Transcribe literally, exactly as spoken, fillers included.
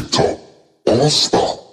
TikTok All Star.